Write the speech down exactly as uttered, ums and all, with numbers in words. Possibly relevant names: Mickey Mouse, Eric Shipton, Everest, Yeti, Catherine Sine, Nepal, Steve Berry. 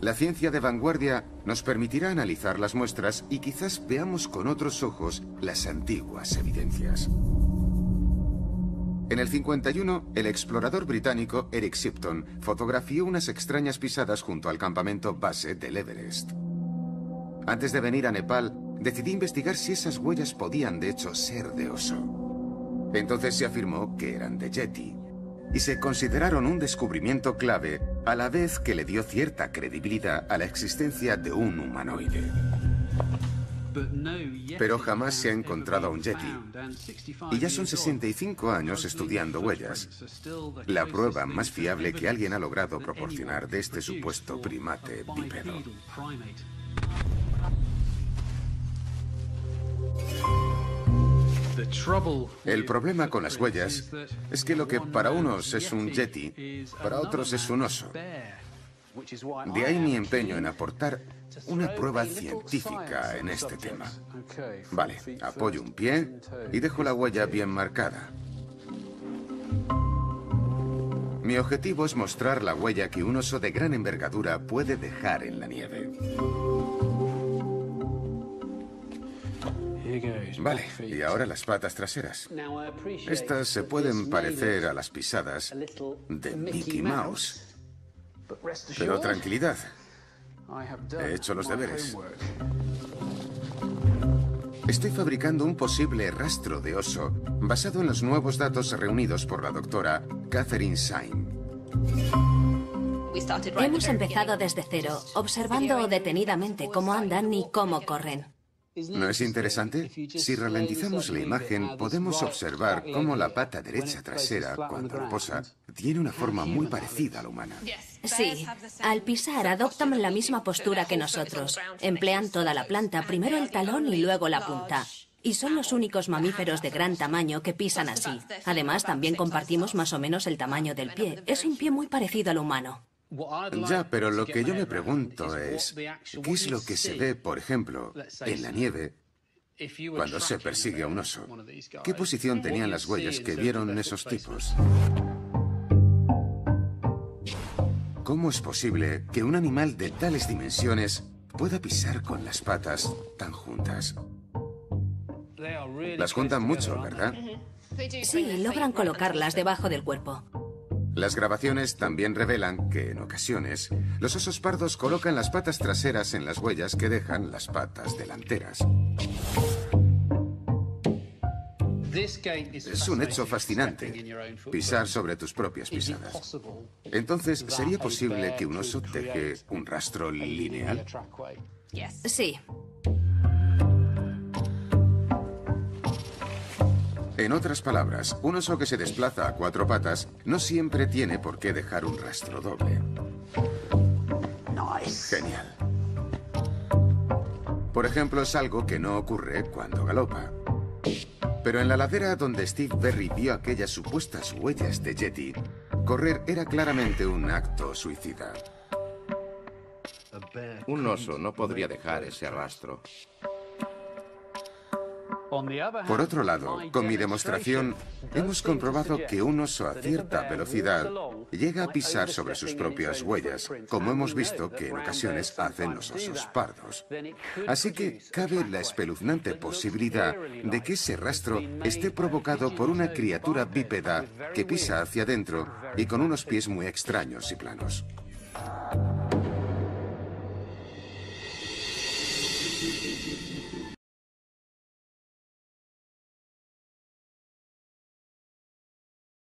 La ciencia de vanguardia nos permitirá analizar las muestras y quizás veamos con otros ojos las antiguas evidencias. En el cincuenta y uno, el explorador británico Eric Shipton fotografió unas extrañas pisadas junto al campamento base del Everest. Antes de venir a Nepal, decidí investigar si esas huellas podían de hecho ser de oso. Entonces se afirmó que eran de Yeti, y se consideraron un descubrimiento clave a la vez que le dio cierta credibilidad a la existencia de un humanoide. Pero jamás se ha encontrado a un Yeti, y ya son sesenta y cinco años estudiando huellas, la prueba más fiable que alguien ha logrado proporcionar de este supuesto primate bípedo. El problema con las huellas es que lo que para unos es un yeti, para otros es un oso. De ahí mi empeño en aportar una prueba científica en este tema. Vale, apoyo un pie y dejo la huella bien marcada. Mi objetivo es mostrar la huella que un oso de gran envergadura puede dejar en la nieve. Vale, y ahora las patas traseras. Estas se pueden parecer a las pisadas de Mickey Mouse. Pero tranquilidad, he hecho los deberes. Estoy fabricando un posible rastro de oso basado en los nuevos datos reunidos por la doctora Catherine Sine. Hemos empezado desde cero, observando detenidamente cómo andan y cómo corren. ¿No es interesante? Si ralentizamos la imagen, podemos observar cómo la pata derecha trasera, cuando reposa, tiene una forma muy parecida a la humana. Sí, al pisar adoptan la misma postura que nosotros. Emplean toda la planta, primero el talón y luego la punta. Y son los únicos mamíferos de gran tamaño que pisan así. Además, también compartimos más o menos el tamaño del pie. Es un pie muy parecido al humano. Ya, pero lo que yo me pregunto es, ¿qué es lo que se ve, por ejemplo, en la nieve cuando se persigue a un oso? ¿Qué posición tenían las huellas que vieron esos tipos? ¿Cómo es posible que un animal de tales dimensiones pueda pisar con las patas tan juntas? Las juntan mucho, ¿verdad? Sí, logran colocarlas debajo del cuerpo. Las grabaciones también revelan que, en ocasiones, los osos pardos colocan las patas traseras en las huellas que dejan las patas delanteras. Es un hecho fascinante, pisar sobre tus propias pisadas. Entonces, ¿sería posible que un oso deje un rastro lineal? Sí. En otras palabras, un oso que se desplaza a cuatro patas no siempre tiene por qué dejar un rastro doble. Nice. Genial. Por ejemplo, es algo que no ocurre cuando galopa. Pero en la ladera donde Steve Berry vio aquellas supuestas huellas de Yeti, correr era claramente un acto suicida. Un oso no podría dejar ese rastro. Por otro lado, con mi demostración, hemos comprobado que un oso a cierta velocidad llega a pisar sobre sus propias huellas, como hemos visto que en ocasiones hacen los osos pardos. Así que cabe la espeluznante posibilidad de que ese rastro esté provocado por una criatura bípeda que pisa hacia adentro y con unos pies muy extraños y planos.